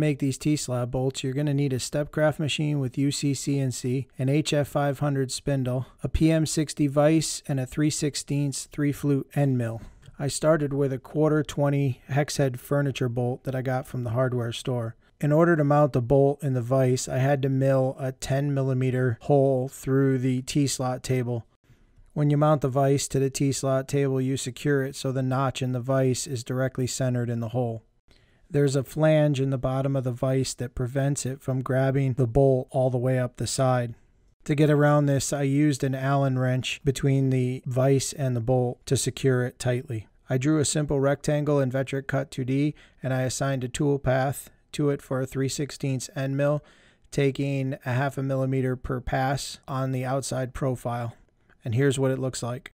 make these T-slot bolts, you're going to need a Stepcraft machine with UCCNC, an HF500 spindle, a PM60 vise, and a 3/16 3-flute end mill. I started with a 1/4-20 hex head furniture bolt that I got from the hardware store. In order to mount the bolt in the vise, I had to mill a 10mm hole through the T-slot table. When you mount the vise to the T-slot table, you secure it so the notch in the vise is directly centered in the hole. There's a flange in the bottom of the vise that prevents it from grabbing the bolt all the way up the side. To get around this, I used an Allen wrench between the vise and the bolt to secure it tightly. I drew a simple rectangle in Vectric Cut 2D, and I assigned a tool path to it for a 3/16 end mill, taking 0.5 millimeter per pass on the outside profile. And here's what it looks like.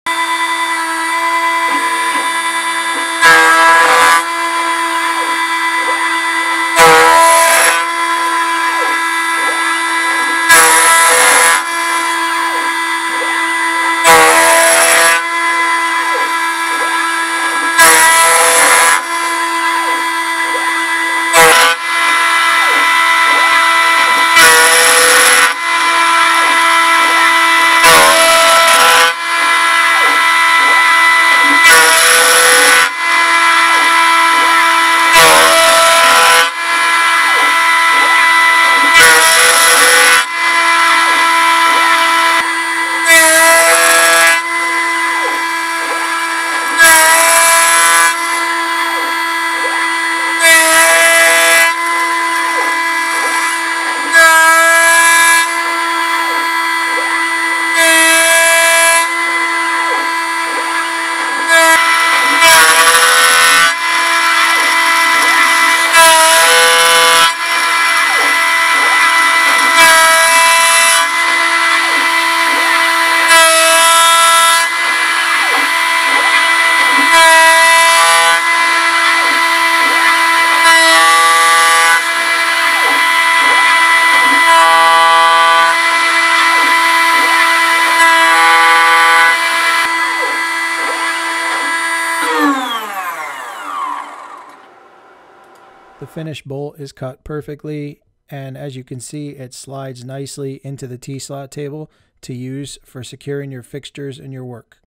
The finished bolt is cut perfectly, and as you can see, it slides nicely into the T-slot table to use for securing your fixtures and your work.